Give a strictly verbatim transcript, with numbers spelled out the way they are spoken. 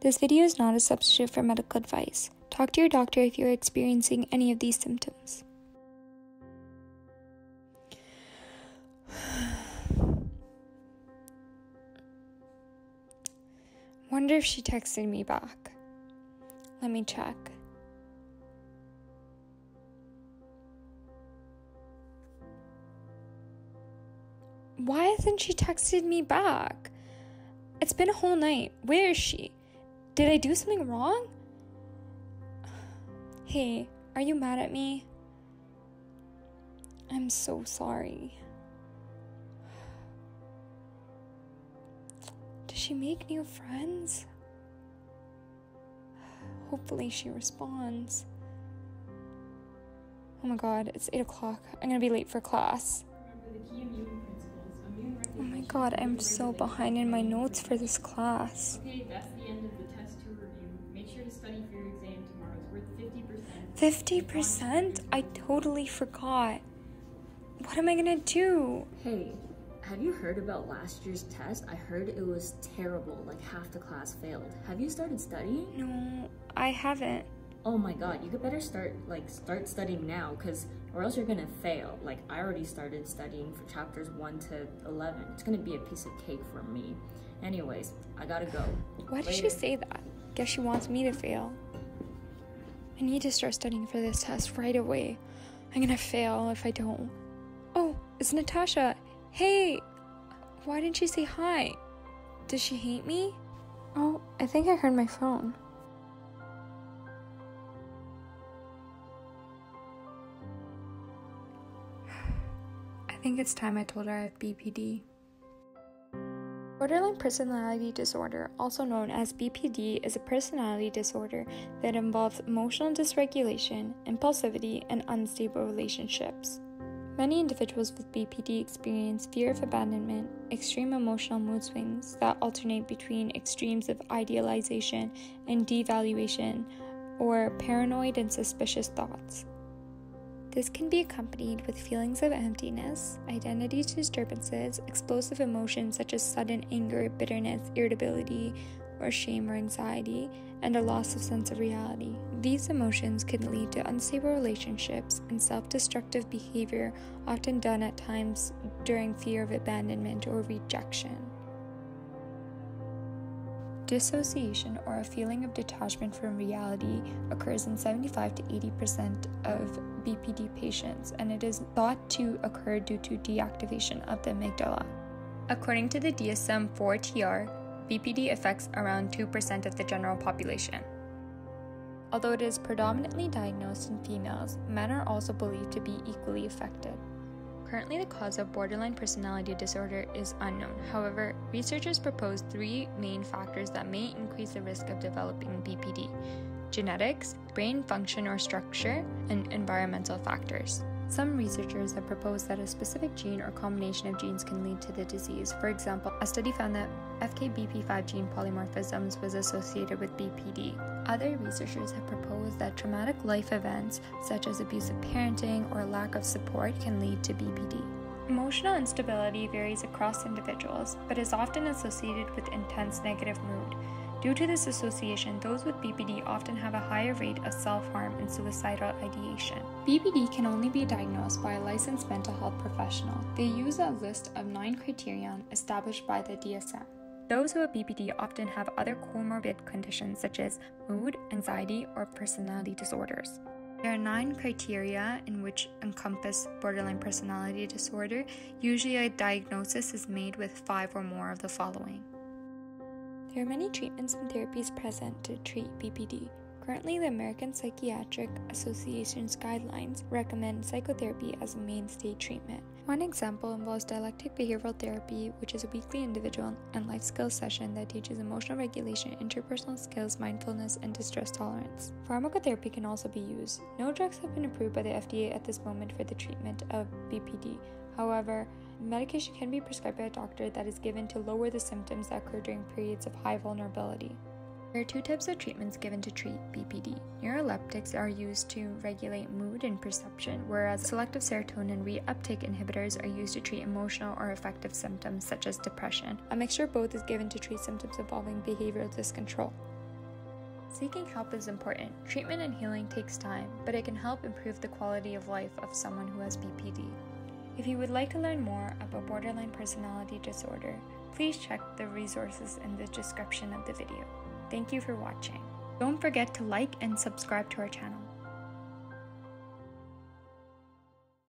This video is not a substitute for medical advice. Talk to your doctor if you are experiencing any of these symptoms. Wonder if she texted me back. Let me check. Why hasn't she texted me back? It's been a whole night. Where is she? Did I do something wrong? Hey, are you mad at me? I'm so sorry. Does she make new friends? Hopefully she responds. Oh my god, it's eight o'clock. I'm gonna be late for class. Oh my god, I'm so behind in my notes for this class. Okay, that's the end of the test to review. Make sure to study for your exam tomorrow. It's worth fifty percent. fifty percent? I totally forgot. What am I gonna do? Hey, have you heard about last year's test? I heard it was terrible, like half the class failed. Have you started studying? No, I haven't. Oh my god, you could better start, like, start studying now, cause, or else you're gonna fail. Like, I already started studying for chapters one to eleven. It's gonna be a piece of cake for me. Anyways, I gotta go. Why did she say that? Guess she wants me to fail. I need to start studying for this test right away. I'm gonna fail if I don't. Oh, it's Natasha. Hey, why didn't she say hi? Does she hate me? Oh, I think I heard my phone. I think it's time I told her I have B P D. Borderline personality disorder, also known as B P D, is a personality disorder that involves emotional dysregulation, impulsivity, and unstable relationships. Many individuals with B P D experience fear of abandonment, extreme emotional mood swings that alternate between extremes of idealization and devaluation, or paranoid and suspicious thoughts. This can be accompanied with feelings of emptiness, identity disturbances, explosive emotions such as sudden anger, bitterness, irritability, or shame or anxiety, and a loss of sense of reality. These emotions can lead to unstable relationships and self-destructive behavior, often done at times during fear of abandonment or rejection. Dissociation, or a feeling of detachment from reality, occurs in seventy-five to eighty percent of B P D patients, and it is thought to occur due to deactivation of the amygdala. According to the D S M four T R, B P D affects around two percent of the general population. Although it is predominantly diagnosed in females, men are also believed to be equally affected. Currently, the cause of borderline personality disorder is unknown. However, researchers propose three main factors that may increase the risk of developing B P D: genetics, brain function or structure, and environmental factors. Some researchers have proposed that a specific gene or combination of genes can lead to the disease. For example, a study found that F K B P five gene polymorphisms was associated with B P D. Other researchers have proposed that traumatic life events, such as abusive parenting or lack of support, can lead to B P D. Emotional instability varies across individuals, but is often associated with intense negative mood. Due to this association, those with B P D often have a higher rate of self-harm and suicidal ideation. B P D can only be diagnosed by a licensed mental health professional. They use a list of nine criteria established by the D S M. Those who have B P D often have other comorbid conditions such as mood, anxiety, or personality disorders. There are nine criteria in which encompass borderline personality disorder. Usually a diagnosis is made with five or more of the following. There are many treatments and therapies present to treat B P D. Currently, the American Psychiatric Association's guidelines recommend psychotherapy as a mainstay treatment. One example involves dialectic behavioral therapy, which is a weekly individual and life skills session that teaches emotional regulation, interpersonal skills, mindfulness, and distress tolerance. Pharmacotherapy can also be used. No drugs have been approved by the F D A at this moment for the treatment of B P D. However, medication can be prescribed by a doctor that is given to lower the symptoms that occur during periods of high vulnerability. There are two types of treatments given to treat B P D. Neuroleptics are used to regulate mood and perception, whereas selective serotonin reuptake inhibitors are used to treat emotional or affective symptoms such as depression. A mixture of both is given to treat symptoms involving behavioral discontrol. Seeking help is important. Treatment and healing takes time, but it can help improve the quality of life of someone who has B P D. If you would like to learn more about borderline personality disorder, please check the resources in the description of the video. Thank you for watching. Don't forget to like and subscribe to our channel.